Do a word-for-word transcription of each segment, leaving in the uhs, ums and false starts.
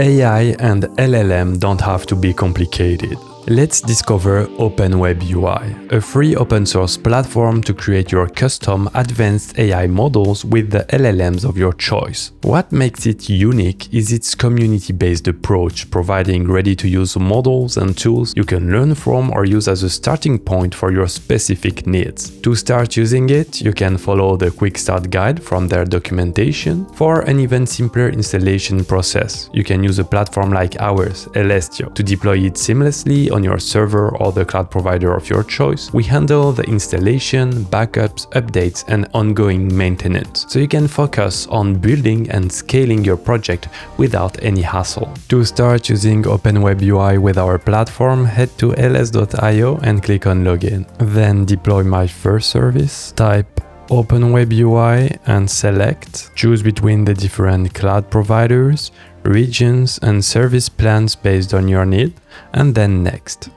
A I and L L M don't have to be complicated. Let's discover OpenWebUI, a free open source platform to create your custom advanced A I models with the L L Ms of your choice. What makes it unique is its community-based approach, providing ready-to-use models and tools you can learn from or use as a starting point for your specific needs. To start using it, you can follow the Quick Start Guide from their documentation. For an even simpler installation process, you can use a platform like ours, Elestio, to deploy it seamlessly on your server or the cloud provider of your choice. We handle the installation, backups, updates, and ongoing maintenance, so you can focus on building and scaling your project without any hassle. To start using OpenWebUI with our platform, head to L S dot I O and click on Login. Then deploy my first service, type OpenWebUI and select. Choose between the different cloud providers, regions, and service plans based on your need, and then next.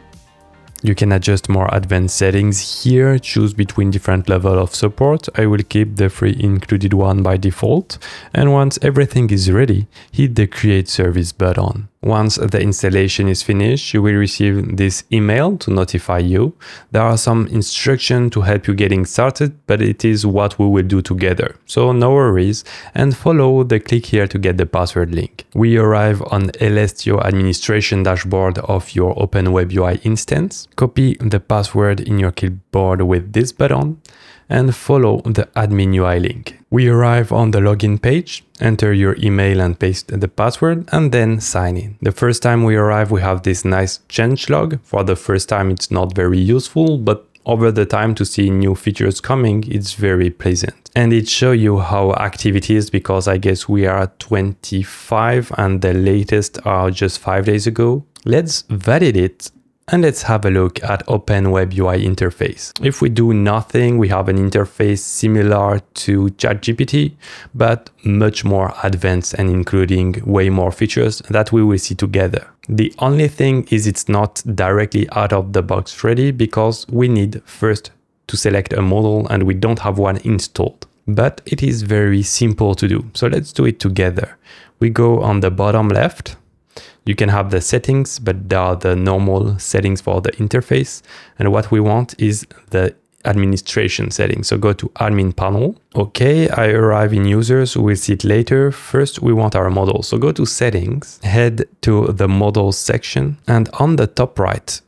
You can adjust more advanced settings here, choose between different levels of support. I will keep the free included one by default. And once everything is ready, hit the Create Service button. Once the installation is finished, you will receive this email to notify you. There are some instructions to help you getting started, but it is what we will do together, so no worries, and follow the click here to get the password link. We arrive on Elestio administration dashboard of your OpenWebUI instance. Copy the password in your keyboard with this button and follow the admin U I link. We arrive on the login page, enter your email and paste the password, and then sign in. The first time we arrive, we have this nice changelog. For the first time, it's not very useful, but over the time to see new features coming, it's very pleasant. And it shows you how active it is, because I guess we are at twenty-five and the latest are just five days ago. Let's validate it. And let's have a look at OpenWebUI interface. If we do nothing, we have an interface similar to ChatGPT, but much more advanced and including way more features that we will see together. The only thing is it's not directly out of the box ready, because we need first to select a model and we don't have one installed. But it is very simple to do, so let's do it together. We go on the bottom left. You can have the settings, but there are the normal settings for the interface. And what we want is the administration settings. So go to admin panel. Okay, I arrive in users, we'll see it later. First, we want our model. So go to settings, head to the models section, and on the top right,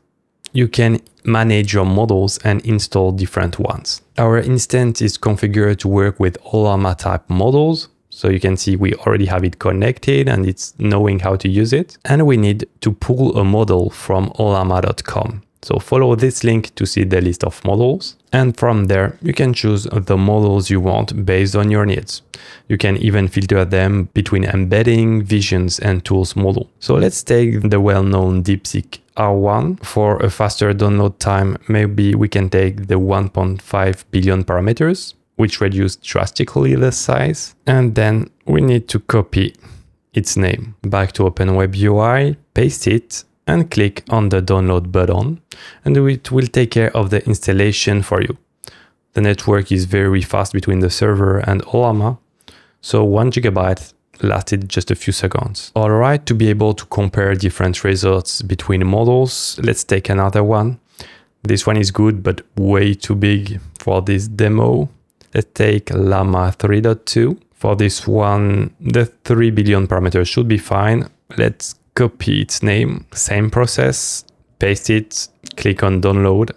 you can manage your models and install different ones. Our instance is configured to work with Ollama type models. So you can see we already have it connected and it's knowing how to use it. And we need to pull a model from ollama dot com. So follow this link to see the list of models. And from there, you can choose the models you want based on your needs. You can even filter them between embedding, visions, and tools model. So let's take the well-known DeepSeek R one. For a faster download time, maybe we can take the one point five billion parameters, which reduced drastically the size. And then we need to copy its name. Back to OpenWebUI, paste it, and click on the download button, and it will take care of the installation for you. The network is very fast between the server and Ollama, so one gigabyte lasted just a few seconds. All right, to be able to compare different results between models, let's take another one. This one is good, but way too big for this demo. Let's take Llama three point two. For this one, the three billion parameters should be fine. Let's copy its name, same process, paste it, click on download.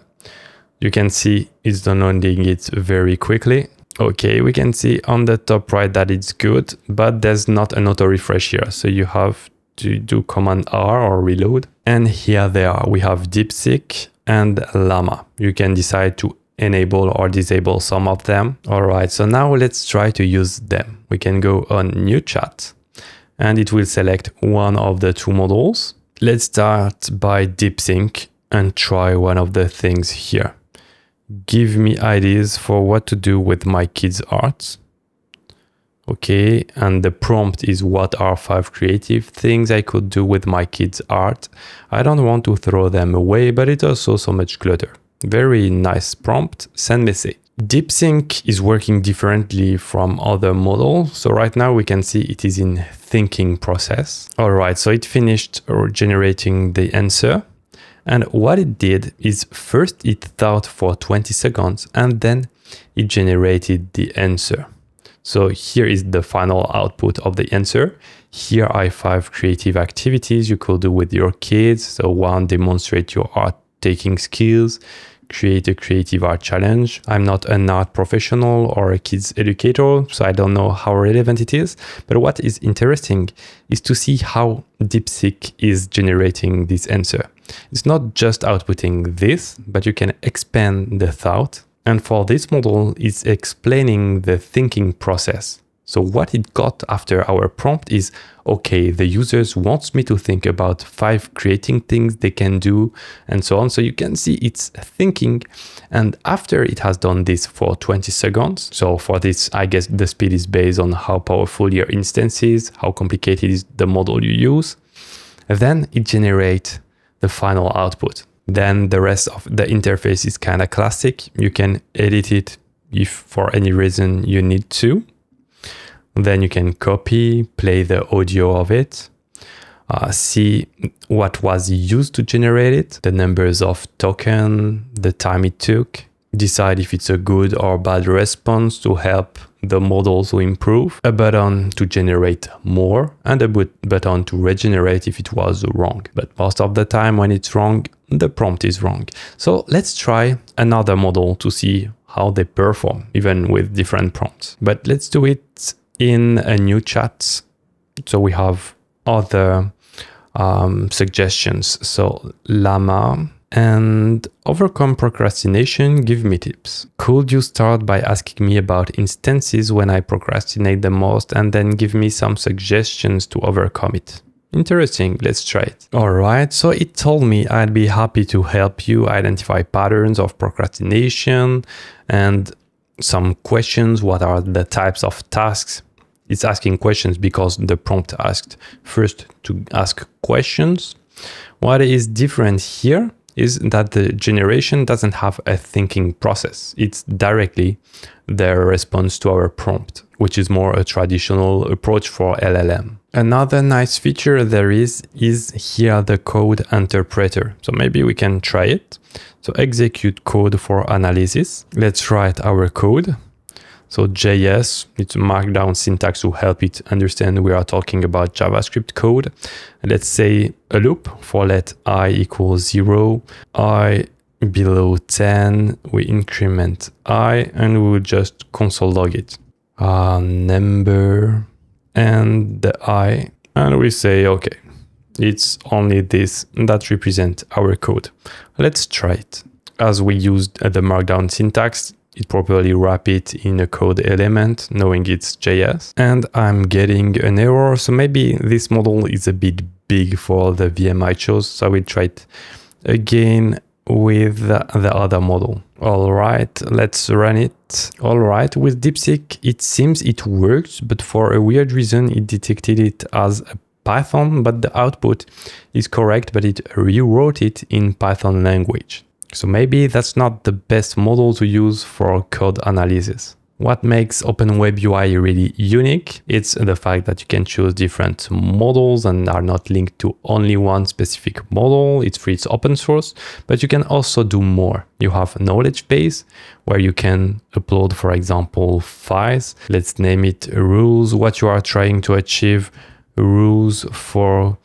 You can see it's downloading it very quickly. Okay, we can see on the top right that it's good, but there's not an auto refresh here. So you have to do Command R or reload. And here they are, we have DeepSeek and Llama. You can decide to enable or disable some of them. All right, so now let's try to use them. We can go on new chat and it will select one of the two models. Let's start by DeepSeek and try one of the things here. Give me ideas for what to do with my kids' art. Okay, and the prompt is, what are five creative things I could do with my kids' art? I don't want to throw them away, but it's also so much clutter. Very nice prompt, send message. DeepSeek is working differently from other models. So right now we can see it is in thinking process. All right, so it finished generating the answer. And what it did is first it thought for twenty seconds and then it generated the answer. So here is the final output of the answer. Here are five creative activities you could do with your kids. So one, demonstrate your art taking skills, create a creative art challenge. I'm not an art professional or a kids educator, so I don't know how relevant it is. But what is interesting is to see how DeepSeek is generating this answer. It's not just outputting this, but you can expand the thought. And for this model, it's explaining the thinking process. So what it got after our prompt is, okay, the users wants me to think about five creating things they can do and so on. So you can see it's thinking. And after it has done this for twenty seconds. So for this, I guess the speed is based on how powerful your instance is, how complicated is the model you use. Then it generates the final output. Then the rest of the interface is kind of classic. You can edit it if for any reason you need to. Then you can copy, play the audio of it, uh, see what was used to generate it, the numbers of tokens, the time it took, decide if it's a good or bad response to help the model to improve, a button to generate more, and a button to regenerate if it was wrong. But most of the time when it's wrong, the prompt is wrong. So let's try another model to see how they perform, even with different prompts. But let's do it in a new chat. So we have other um, suggestions. So Llama and overcome procrastination, give me tips. Could you start by asking me about instances when I procrastinate the most and then give me some suggestions to overcome it? Interesting, let's try it. All right, so it told me I'd be happy to help you identify patterns of procrastination and some questions. What are the types of tasks? It's asking questions because the prompt asked first to ask questions. What is different here is that the generation doesn't have a thinking process. It's directly their response to our prompt, which is more a traditional approach for L L M. Another nice feature there is, is here the code interpreter. So maybe we can try it. So execute code for analysis. Let's write our code. So J S, it's markdown syntax to help it understand we are talking about JavaScript code. Let's say a loop for let I equals zero, I below ten, we increment I, and we will just console log it. Uh, number and the I, and we say, okay, it's only this that represents our code. Let's try it. As we used the markdown syntax, it properly wrap it in a code element, knowing it's J S. And I'm getting an error. So maybe this model is a bit big for the V M I chose. So we'll try it again with the other model. All right, let's run it. All right, with DeepSeek, it seems it works, but for a weird reason, it detected it as a Python, but the output is correct, but it rewrote it in Python language. So maybe that's not the best model to use for code analysis. What makes OpenWebUI really unique? It's the fact that you can choose different models and are not linked to only one specific model. It's free, it's open source, but you can also do more. You have a knowledge base where you can upload, for example, files. Let's name it rules, what you are trying to achieve, rules for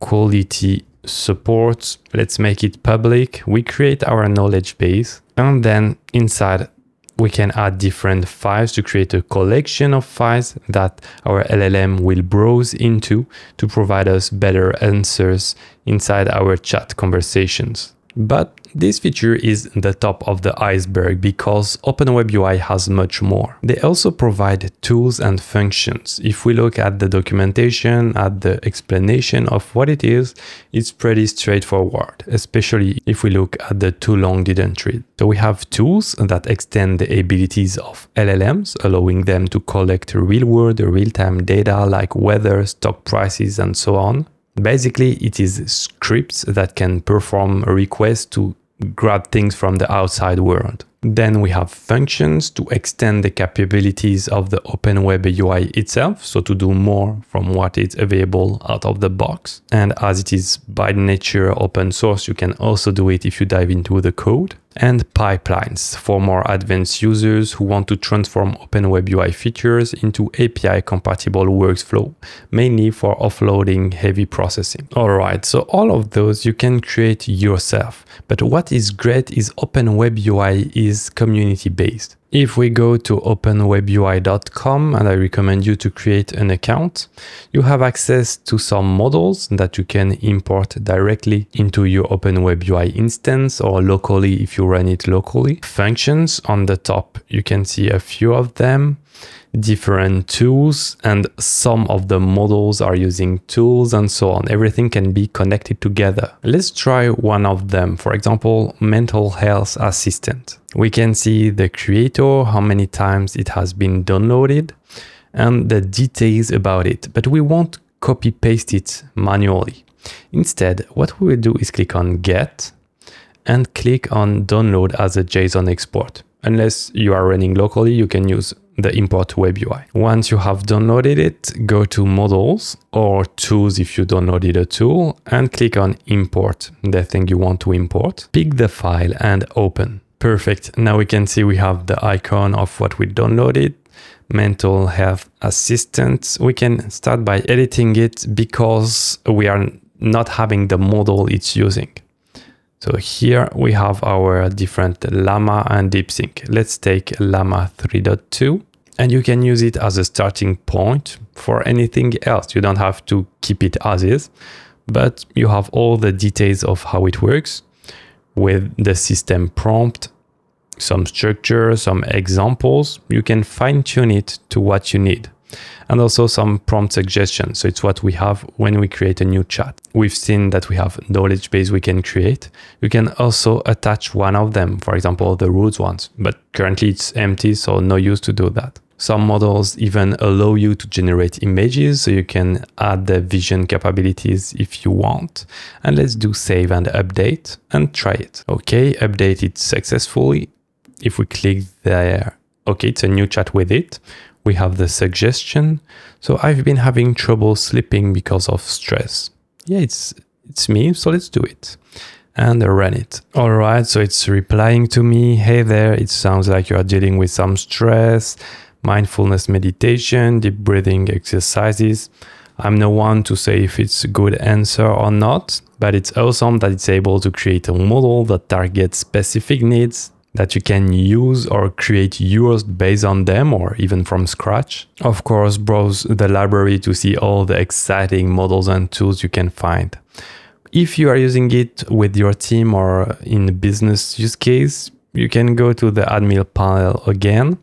quality support. Let's make it public. We create our knowledge base, and then inside we can add different files to create a collection of files that our L L M will browse into to provide us better answers inside our chat conversations. But this feature is the top of the iceberg because OpenWebUI has much more. They also provide tools and functions. If we look at the documentation, at the explanation of what it is, it's pretty straightforward, especially if we look at the too long didn't read. So we have tools that extend the abilities of L L Ms, allowing them to collect real-world, real-time data like weather, stock prices, and so on. Basically, it is scripts that can perform requests to grab things from the outside world. Then we have functions to extend the capabilities of the OpenWebUI itself, so to do more from what is available out of the box. And as it is by nature open source, you can also do it if you dive into the code. And pipelines for more advanced users who want to transform OpenWebUI features into A P I-compatible workflow, mainly for offloading heavy processing. All right, so all of those you can create yourself. But what is great is OpenWebUI is community-based. If we go to open web U I dot com, and I recommend you to create an account, you have access to some models that you can import directly into your OpenWebUI instance or locally if you run it locally. Functions on the top, you can see a few of them, different tools, and some of the models are using tools and so on. Everything can be connected together. Let's try one of them. For example, mental health assistant. We can see the creator, how many times it has been downloaded, and the details about it, but we won't copy paste it manually. Instead, what we will do is click on Get and click on Download as a JSON export. Unless you are running locally, you can use the import WebUI. Once you have downloaded it, go to Models or Tools if you downloaded a tool and click on Import, the thing you want to import. Pick the file and open. Perfect. Now we can see we have the icon of what we downloaded, mental health assistant. We can start by editing it because we are not having the model it's using. So here we have our different Llama and DeepSeek. Let's take Llama three point two, and you can use it as a starting point for anything else. You don't have to keep it as is, but you have all the details of how it works, with the system prompt, some structure, some examples. You can fine-tune it to what you need, and also some prompt suggestions. So it's what we have when we create a new chat. We've seen that we have knowledge base we can create. You can also attach one of them, for example, the rules ones, but currently it's empty, so no use to do that. Some models even allow you to generate images, so you can add the vision capabilities if you want. And let's do save and update and try it. Okay, update it successfully. If we click there, okay, it's a new chat with it. We have the suggestion. So I've been having trouble sleeping because of stress. Yeah, it's, it's me, so let's do it. And run it. All right, so it's replying to me. Hey there, it sounds like you are dealing with some stress. Mindfulness meditation, deep breathing exercises. I'm no one to say if it's a good answer or not, but it's awesome that it's able to create a model that targets specific needs that you can use or create yours based on them or even from scratch. Of course, browse the library to see all the exciting models and tools you can find. If you are using it with your team or in a business use case, you can go to the admin panel again.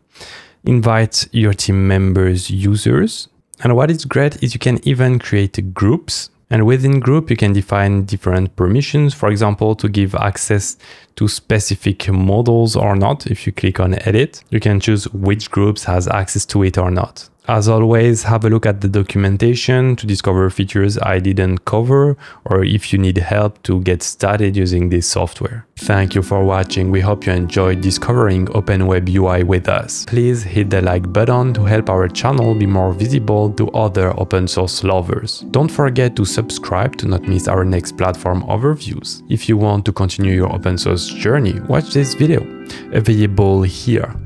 Invite your team members, users. And what is great is you can even create groups. And within group, you can define different permissions, for example, to give access to specific models or not. If you click on edit, you can choose which groups has access to it or not. As always, have a look at the documentation to discover features I didn't cover, or if you need help to get started using this software. Thank you for watching. We hope you enjoyed discovering OpenWebUI with us. Please hit the like button to help our channel be more visible to other open source lovers. Don't forget to subscribe to not miss our next platform overviews. If you want to continue your open source journey, watch this video available here.